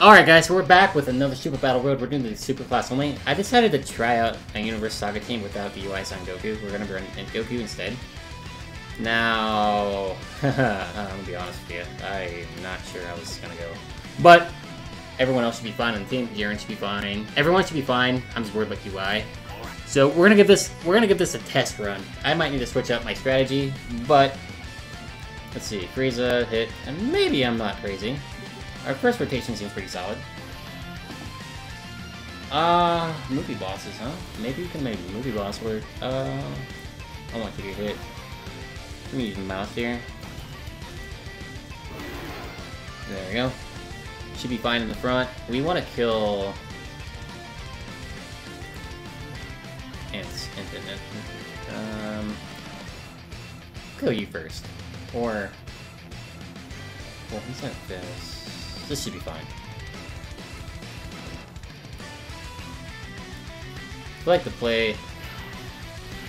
Alright guys, so we're back with another Super Battle Road. We're doing the Super class only. I decided to try out a Universe Saga team without the UIs on Goku. We're gonna run Goku instead. Now, I'm gonna be honest with you, I'm not sure how this is gonna go. But, everyone else should be fine on the team. Jiren should be fine. Everyone should be fine. I'm just worried about UI. So we're gonna give this a test run. I might need to switch up my strategy, but let's see. Frieza hit, and maybe I'm not crazy. Our first rotation seems pretty solid. Movie bosses, huh? Maybe we can make movie boss work. I want you to hit. Let me use the mouse here. There we go. Should be fine in the front. We want to kill Ants. Kill you first, or well, he's not this. This should be fine. I like to play.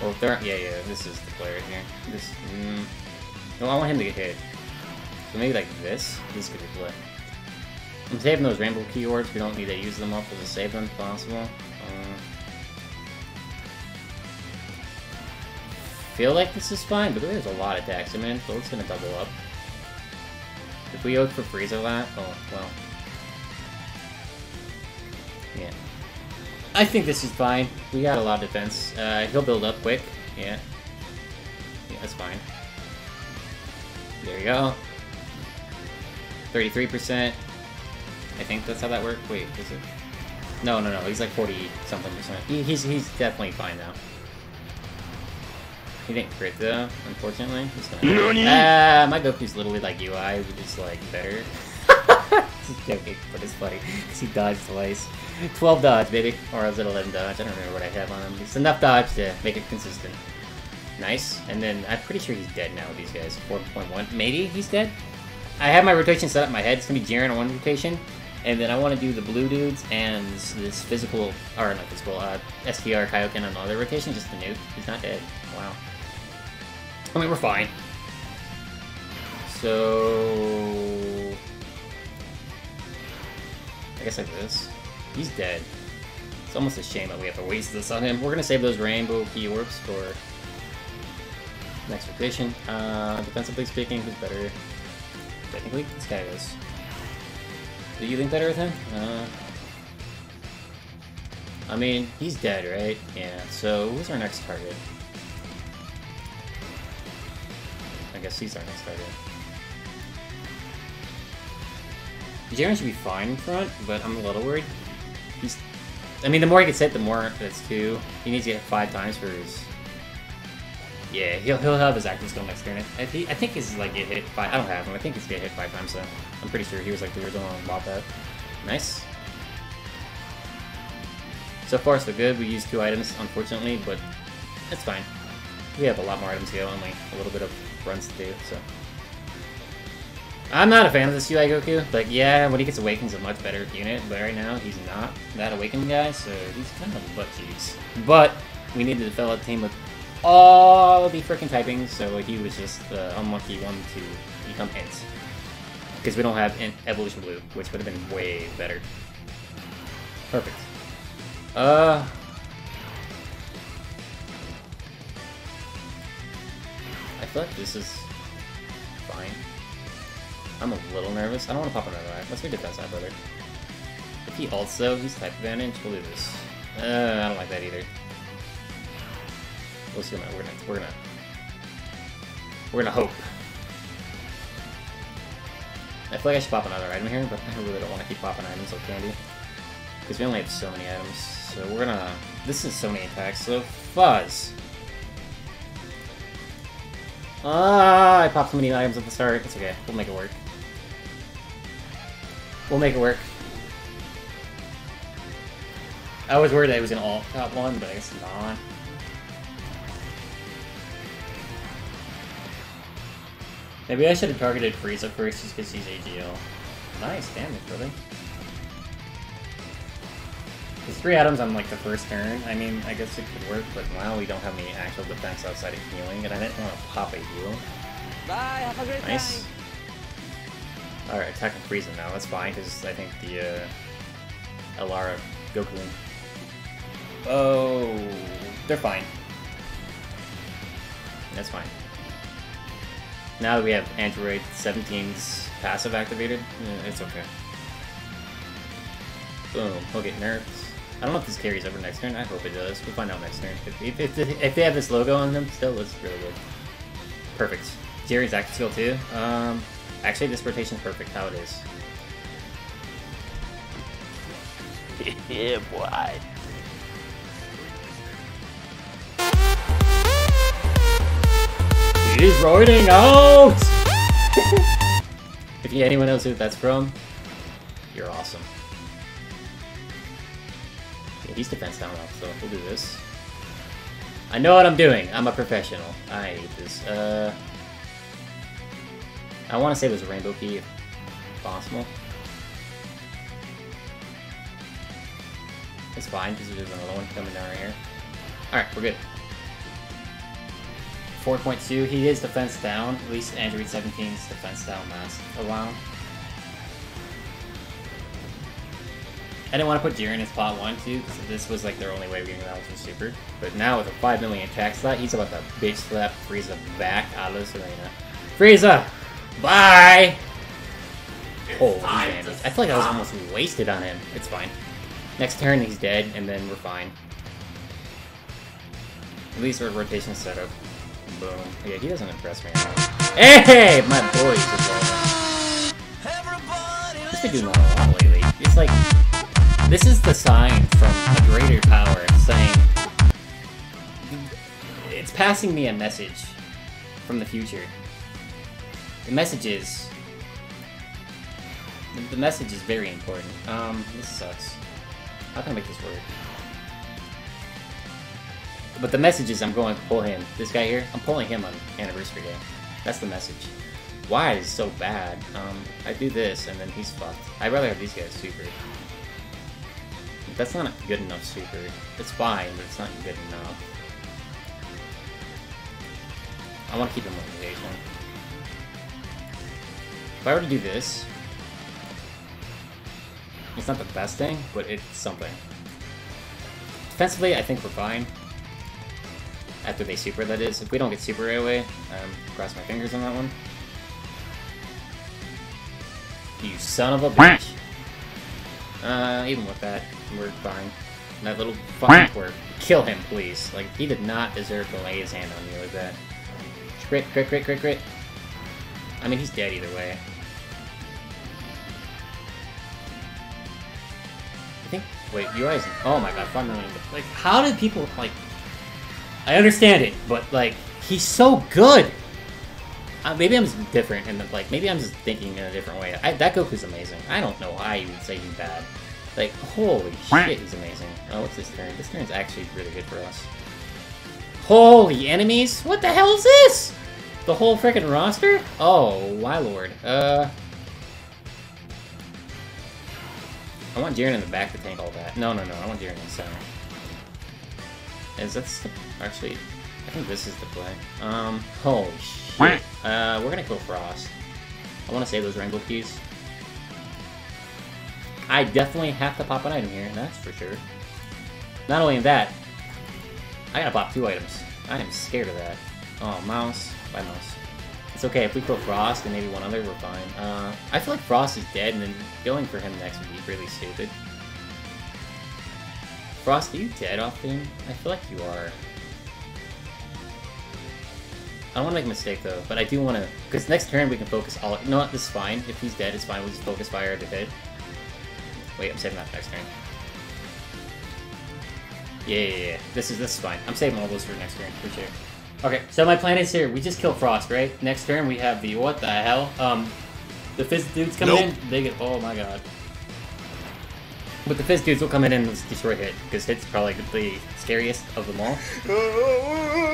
Oh, there aren't. Yeah, this is the play right here. This. No, I want him to get hit. So maybe like this? This could be play. I'm saving those rainbow keywords. We don't need to use them up. We'll just save them if possible. Feel like this is fine, but there's a lot of attacks in, so it's gonna double up. If we owe for Frieza lap, oh, well. Yeah. I think this is fine. We got a lot of defense. He'll build up quick. Yeah. Yeah, that's fine. There you go. 33%. I think that's how that worked. Wait, is it? No. He's like 40-something%. He's definitely fine now. He didn't crit though, unfortunately. My Goku's literally like UI, which is like better. Just joking, but it's funny. Because he dodged twice. 12 dodge, baby. Or was it 11 dodge? I don't remember what I have on him. It's enough dodge to make it consistent. Nice. And then I'm pretty sure he's dead now with these guys. 4.1. Maybe he's dead? I have my rotation set up in my head. It's gonna be Jiren on one rotation. And then I want to do the blue dudes and this physical, or not physical, SDR Kaioken on another rotation, just the nuke. He's not dead. Wow. I mean, we're fine. So I guess like this. He's dead. It's almost a shame that we have to waste this on him. We're gonna save those rainbow key orbs for next rotation. Defensively speaking, who's better? Technically, this guy is. Do you think better with him? I mean, he's dead, right? Yeah. So who's our next target? I guess he's our next target. Jiren should be fine in front, but I'm a little worried. He's... I mean, the more he gets hit, the more that's two. He needs to get 5 times for his... Yeah, he'll have his active skill next turn. I think he's like get hit 5. I don't have him. I think he's get hit 5 times, so I'm pretty sure he was like the original one about that. Nice. So far, so good. We used 2 items, unfortunately, but that's fine. We have a lot more items to go, only a little bit of runs to do, so. I'm not a fan of this UI Goku. Like, yeah, when he gets awakened, he's a much better unit, but right now, he's not that awakened guy, so he's kind of a butt cheeks. But we need to develop a team with all of the freaking typings, so he was just the unlucky one to become Ents. Because we don't have Evolution Blue, which would have been way better. Perfect. I feel like this is fine. I'm a little nervous. I don't want to pop another eye. Let's make it that side, brother. If he also he's type advantage, we'll do this. I don't like that either. We'll see what we're gonna hope. I feel like I should pop another item here, but I really don't want to keep popping items like candy. Because we only have so many items, so we're gonna... This is so many attacks, so fuzz! Ah, I popped so many items at the start. It's okay, we'll make it work. We'll make it work. I was worried that it was an all-top one, but I guess not. Maybe I should have targeted Frieza first just because he's AGL. Nice damage, brother. There's 3 items on like the first turn. I mean, I guess it could work, but wow, we don't have any actual defense outside of healing, and I didn't want to pop a heal. Bye, have a great nice. Time. Alright, attacking Frieza now, that's fine, because I think the LR Goku. Oh, they're fine. That's fine. Now that we have Android 17's passive activated, it's okay. Boom, he'll get nerfed. I don't know if this carries over next turn, I hope it does. We'll find out next turn. If they have this logo on them still, it's really good. Perfect. Jerry's active skill too. Actually, this rotation's perfect how it is. Yeah, boy. He's roiding out! If you anyone knows who that's from, you're awesome. Yeah, he's defense down up, so we'll do this. I know what I'm doing. I'm a professional. I hate this. I want to say there's a rainbow key if possible. It's fine, because there's another one coming down right here. Alright, we're good. 4.2, he is defense down. At least Android 17's defense down last a while. I didn't want to put Jiren as plot 1 too, because this was like their only way of getting that Ultra Super. But now with a 5 million attack slot, he's about to bitch slap Frieza back out of this arena. Frieza! Bye! Holy damage. I feel like I was almost wasted on him. It's fine. Next turn he's dead, and then we're fine. At least our rotation setup. Boom. Yeah, he doesn't impress me at all. Hey! My boys just like this could do not a lot lately. It's like, this is the sign from a greater power saying, it's passing me a message from the future. The message is very important. This sucks. How can I make this work? But the message is I'm going to pull him. This guy here, I'm pulling him on Anniversary Day. That's the message. Why is so bad? I do this and then he's fucked. I'd rather have these guys super. That's not a good enough super. It's fine, but it's not good enough. I want to keep him on the agent. If I were to do this, it's not the best thing, but it's something. Defensively, I think we're fine. After they super, that is. If we don't get super right away, cross my fingers on that one. You son of a bitch! Even with that, we're fine. And that little fucking quirk. Kill him, please. Like, he did not deserve to lay his hand on me like that. Crit, crit, crit, crit, crit. I mean, he's dead either way. I think. Wait, you guys. Oh my god, 5 million. Like, how did people like? I understand it, but like, he's so good. Maybe I'm just different, and like, maybe I'm just thinking in a different way. That Goku's amazing. I don't know why you would say he's bad. Like, holy shit, he's amazing. Oh, what's this turn? This turn's actually really good for us. Holy enemies! What the hell is this? The whole frickin' roster? Oh, my lord. I want Jiren in the back to tank all that. No, no, no, I want Jiren in the center. Is that... Actually, I think this is the play. Holy shit. We're gonna kill Frost. I wanna save those rainbow keys. I definitely have to pop an item here, that's for sure. Not only that, I gotta pop 2 items. I am scared of that. Oh, mouse. Bye, mouse. It's okay, if we kill Frost and maybe one other, we're fine. I feel like Frost is dead, and then going for him next would be really stupid. Frost, are you dead off him? I feel like you are. I don't want to make a mistake, though, but I do want to... Because next turn we can focus all... You know what? This is fine. If he's dead, it's fine. We'll just focus fire at the head. Wait, I'm saving that for next turn. Yeah. This is fine. I'm saving all those for next turn, for sure. Okay, so my plan is here. We just kill Frost, right? Next turn we have the what the hell? The Fizz dudes come in. They get oh my god. But the Fizz dudes will come in and destroy Hit because Hit's probably the scariest of them all.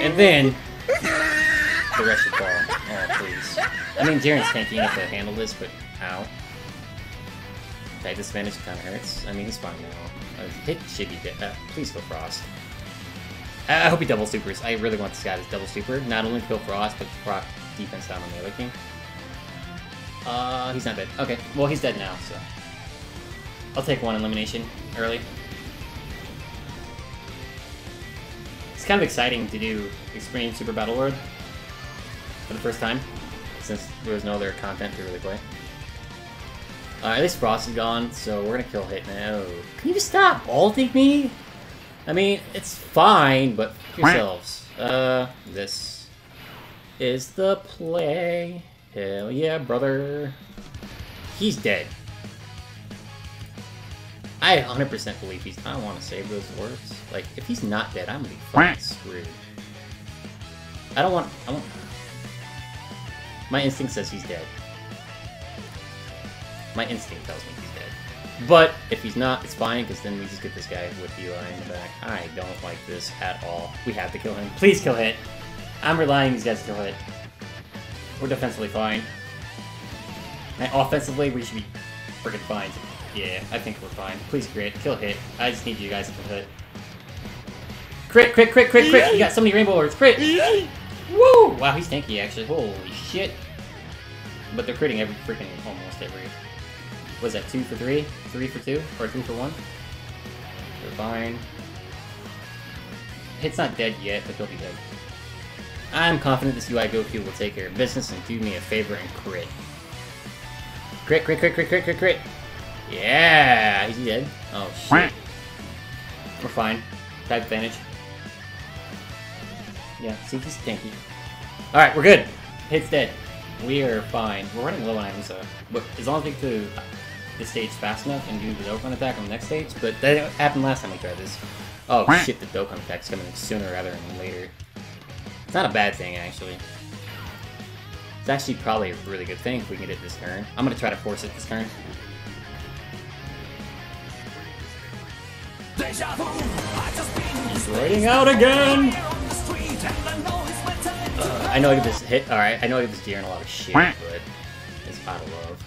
And then the rest should fall. Oh please. I mean Jiren's tanky enough to handle this, but ow. That disadvantage kind of hurts. I mean he's fine now. Hit should be dead. Please kill Frost. I hope he double supers. I really want this guy to double super. Not only kill Frost, but proc defense down on the other king. He's not dead. Okay, well, he's dead now, so... I'll take one elimination early. It's kind of exciting to do Extreme Super Battle World for the first time, since there was no other content to really play. At least Frost is gone, so we're gonna kill Hitman. Oh, can you just stop ulting me? I mean, it's fine, but yourselves. This is the play. Hell yeah, brother. He's dead. I 100% believe he's... I want to save those words. Like, if he's not dead, I'm gonna be fucking screwed. I don't want... My instinct says he's dead. My instinct tells me he's dead. But if he's not, it's fine, because then we just get this guy with the Eli in the back. I don't like this at all. We have to kill him. Please kill Hit. I'm relying on these guys to kill Hit. We're defensively fine. And offensively, we should be freaking fine. Yeah, I think we're fine. Please crit. Kill Hit. I just need you guys to kill Hit. Crit, crit, crit, crit, crit! You got so many rainbow words. Crit! Woo! Wow, he's tanky, actually. Holy shit. But they're critting every freaking... almost every... Was that 2 for 3? 3 for 2? Or 2 for 1? They're fine. Hit's not dead yet, but he'll be dead. I'm confident this UI Goku will take care of business and do me a favor and crit. Crit, crit, crit, crit, crit, crit, crit! Yeah! Is he dead? Oh, shit. We're fine. Type advantage. Yeah, see, he's tanky. Alright, we're good! Hit's dead. We are fine. We're running low on items, though. But as long as we get to this stage fast enough and do the Dokkan attack on the next stage, but that happened last time we tried this. Oh shit, the Dokkan attack's coming sooner rather than later. It's not a bad thing, actually. It's actually probably a really good thing if we can get it this turn. I'm gonna try to force it this turn. He's lighting out again! I know I get this hit, alright, I know I get this deer and a lot of shit, but it's out of love.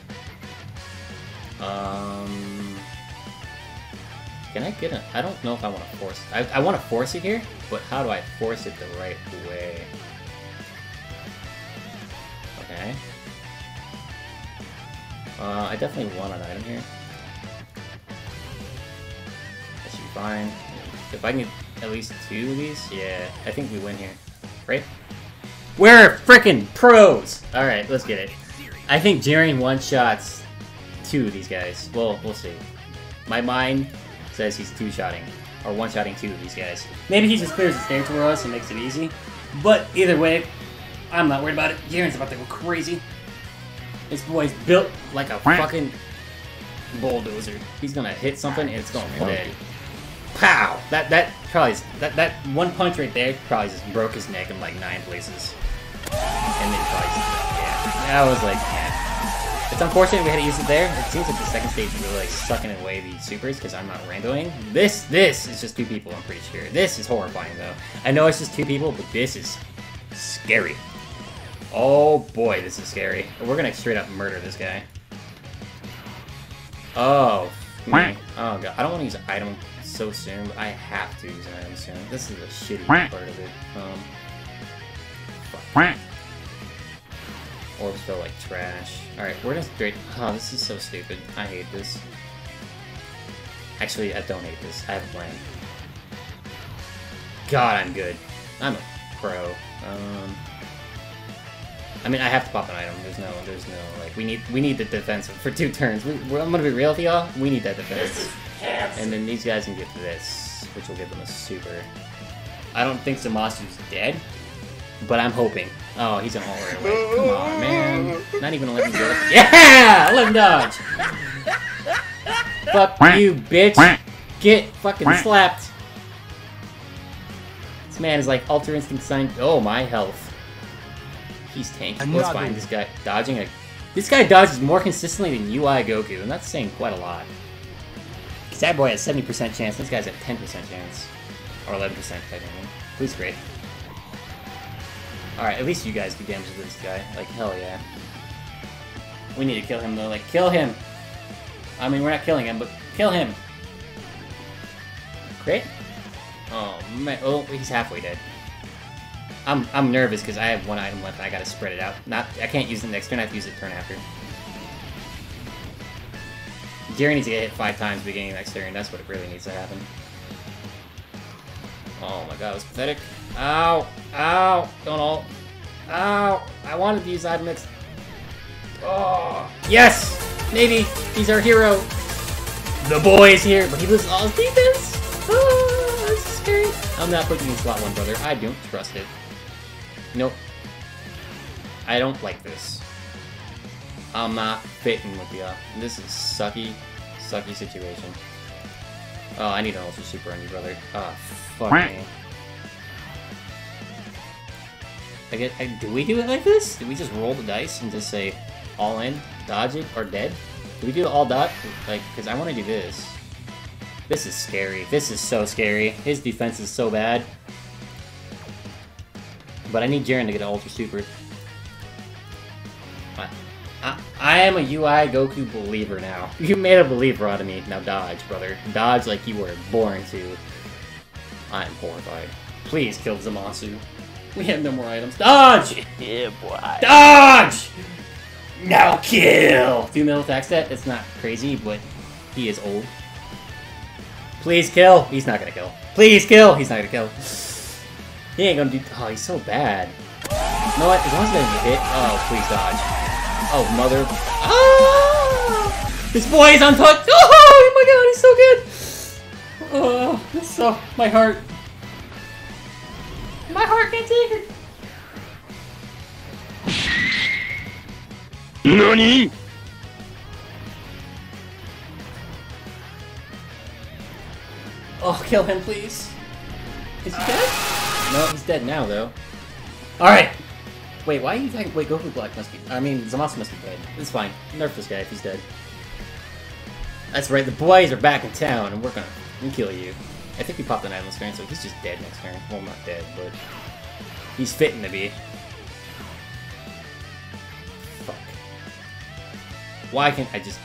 Can I get a... I don't know if I want to force it. I want to force it here, but how do I force it the right way? Okay. I definitely want an item here. That should be fine. If I can get at least 2 of these, yeah, I think we win here. Right? We're frickin' pros! Alright, let's get it. I think Jiren one-shots 2 of these guys. Well, we'll see. My mind says he's two-shotting, or one-shotting 2 of these guys. Maybe he just clears the stage for us and makes it easy. But either way, I'm not worried about it. Jiren's about to go crazy. This boy's built like a fucking bulldozer. He's gonna hit something and it's gonna be dead. Pow! That probably is, that one punch right there probably just broke his neck in like 9 places. And then probably just, yeah. I was like, yeah. It's unfortunate we had to use it there. It seems like the second stage is really like sucking away the supers because I'm not randoing. This is just 2 people, I'm pretty sure. This is horrifying though. I know it's just 2 people, but this is scary. Oh boy, this is scary. We're gonna straight up murder this guy. Oh. Oh god, I don't want to use an item so soon, but I have to use an item soon. This is a shitty part of it. Fuck. Orbs feel like trash. Alright, we're just straight... Oh, this is so stupid. I hate this. Actually, I don't hate this. I have a plan. God, I'm good. I'm a pro. I mean, I have to pop an item. There's no, like, we need the defense for 2 turns. I'm gonna be real with y'all. We need that defense. And then these guys can get to this, which will give them a super. I don't think Zamasu's dead, but I'm hoping. Oh, he's an all right away. Come on, man. Not even 11 go. Yeah! 11 dodge! Fuck you, bitch! Get fucking slapped! This man is like Ultra Instinct Sign. Oh, my health. He's tanky. Let's find this guy dodging. This guy dodges more consistently than UI Goku, and that's saying quite a lot. Because that boy has 70% chance. This guy's at 10% chance, or 11%. I don't know. Who's great? All right, at least you guys do damage to this guy. Like hell yeah. We need to kill him though. Like kill him. I mean, we're not killing him, but kill him. Great. Oh man. Oh, he's halfway dead. I'm nervous because I have 1 item left. I gotta spread it out. I can't use it next turn. I have to use it turn after. Gary needs to get hit 5 times beginning of next turn. That's what really needs to happen. Oh my god, that was pathetic. Ow! Ow! Don't ult. Ow! I wanted to use Admix. Oh! Yes! Maybe! He's our hero! The boy is here, but he loses all his defense! Oh, this is scary. I'm not putting you in slot 1, brother. I don't trust it. Nope. I don't like this. I'm not fitting with you. This is sucky, sucky situation. Oh, I need an ultra super on you, brother. Oh, fuck me. Do we do it like this? Do we just roll the dice and just say all in, dodge it, or dead? Do we do all dodge? Like, because I want to do this. This is scary. This is so scary. His defense is so bad. But I need Jiren to get an ultra super. I am a UI Goku believer now. You made a believer out of me. Now dodge, brother. Dodge like you were born to. I am horrified. Please kill Zamasu. We have no more items. Dodge! Yeah, boy. Dodge! Now kill! 2 mil attack stat. It's not crazy, but he is old. Please kill! He's not gonna kill. Please kill! He's not gonna kill. He ain't gonna do. Oh, he's so bad. You know what? As long as he doesn't get hit. Oh, please dodge. Oh, mother. Ah! This boy is on touch. Oh my god, he's so good. Oh, this so my heart. My heart can't take it. Nani? Oh, kill him, please. Is he dead? No, he's dead now, though. Alright. Wait, why are you attacking? Wait, Goku Black must be. I mean, Zamasu must be dead. It's fine. Nerf this guy if he's dead. That's right, the boys are back in town, and we're gonna kill you. I think he popped an item this turn, so he's just dead next turn. Well, not dead, but he's fitting to be. Fuck. Why can't I just.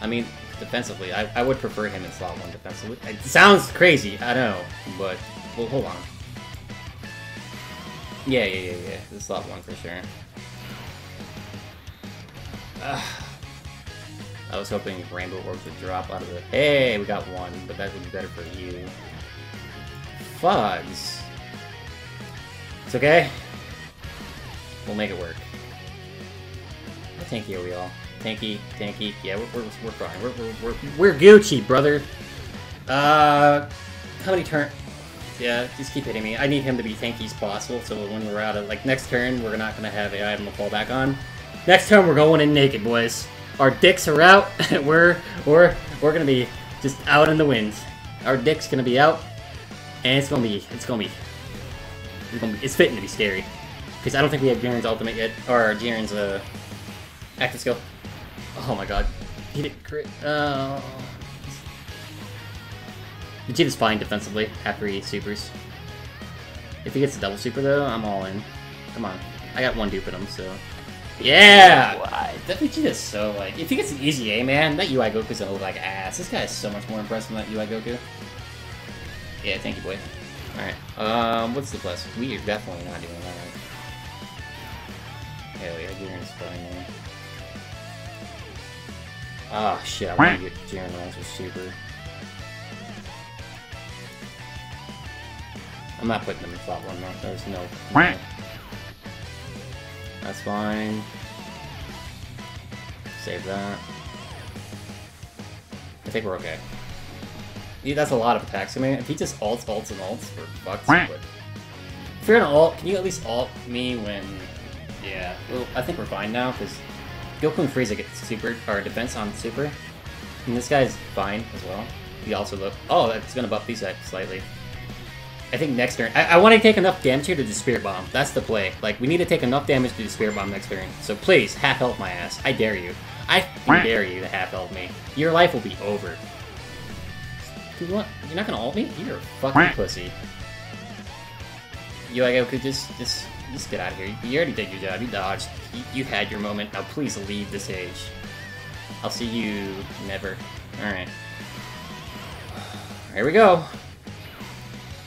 I mean, defensively, I would prefer him in slot 1 defensively. It sounds crazy, I know, but. Well, hold on. Yeah. This is slot 1 for sure. I was hoping Rainbow Orbs would drop out of the. Hey, we got 1, but that would be better for you. Fugs. It's okay. We'll make it work. How tanky are we all? Tanky. Yeah, we're fine. We're Gucci, brother. How many turns? Yeah, just keep hitting me. I need him to be tanky as possible, so when we're out of, like, next turn, we're not gonna have an item to fall back on. Next turn, we're going in naked, boys. Our dicks are out, we're gonna be just out in the wind. Our dick's gonna be out, and it's fitting to be scary. Because I don't think we have Jiren's ultimate yet, or Jiren's, active skill. Oh my god. He didn't crit. Oh. Vegeta's fine defensively after he supers. If he gets a double super though, I'm all in. Come on. I got 1 dupe at him, so. Yeah! Why? That Vegeta's so like. If he gets an easy A, man, that UI Goku's gonna look like ass. This guy is so much more impressive than that UI Goku. Yeah, thank you, boy. Alright. What's the plus? We are definitely not doing that right. Hell yeah, Jiren's fine. Oh shit, I want to get Jiren also super. I'm not putting them in slot 1 though, there's no. That's fine. Save that. I think we're okay. Yeah, that's a lot of attacks. I mean, if he just ults, we're fucked. But if you're gonna ult, can you at least ult me when. Yeah, well, I think we're fine now, because Goku and Frieza get super, or defense on super. And this guy's fine as well. He also look. Oh, that's gonna buff these guys slightly. I think next turn. I want to take enough damage here to do Spirit Bomb. That's the play. Like, we need to take enough damage to do Spirit Bomb next turn. So please, half health my ass. I dare you. I dare you to half health me. Your life will be over. Dude, what? You're not gonna ult me? You're a fucking pussy. You like, Goku, just get out of here. You already did your job. You dodged. You had your moment. Now please leave the stage. I'll see you never. Alright. Here we go.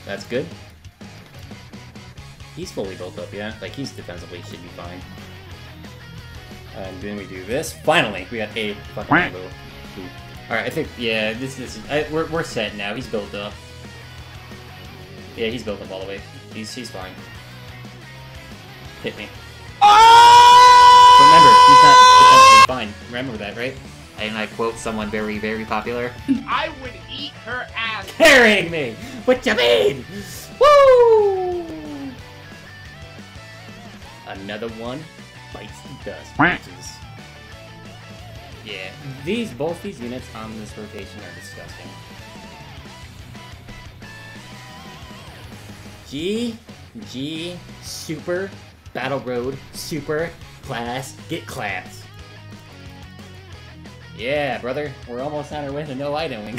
That's good. He's fully built up, yeah? Like, he's defensively should be fine. And then we do this. Finally, we got a fucking ammo. Alright, I think, yeah, we're set now. He's built up. Yeah, he's built up all the way. He's fine. Hit me. Oh! Remember, he's not defensively fine. Remember that, right? And I quote someone very, very popular. I would eat her ass. Carrying me! What you mean? Woo! Another one bites the dust. Bitches. Yeah, both these units on this rotation are disgusting. G, super, battle road, super, class, get class. Yeah, brother, we're almost on our way to no idling.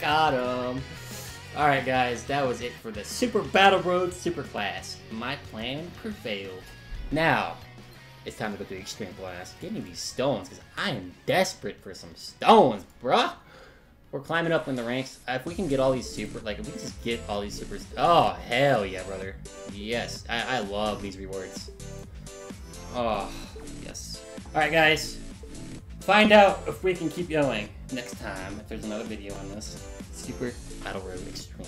Got him. Alright guys, that was it for the super battle road, super class. My plan prevailed. Now, it's time to go to the extreme blast. Give me these stones, because I am desperate for some stones, bruh. We're climbing up in the ranks. If we can get all these super, like, if we can just get all these supers. Oh, hell yeah, brother. Yes, I love these rewards. Oh, yes. Alright, guys. Find out if we can keep going next time, if there's another video on this. Super Battle Road Extreme.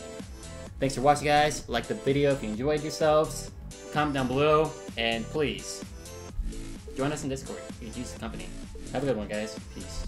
Thanks for watching, guys. Like the video if you enjoyed yourselves. Comment down below, and please, join us in Discord. You can use the company. Have a good one, guys. Peace.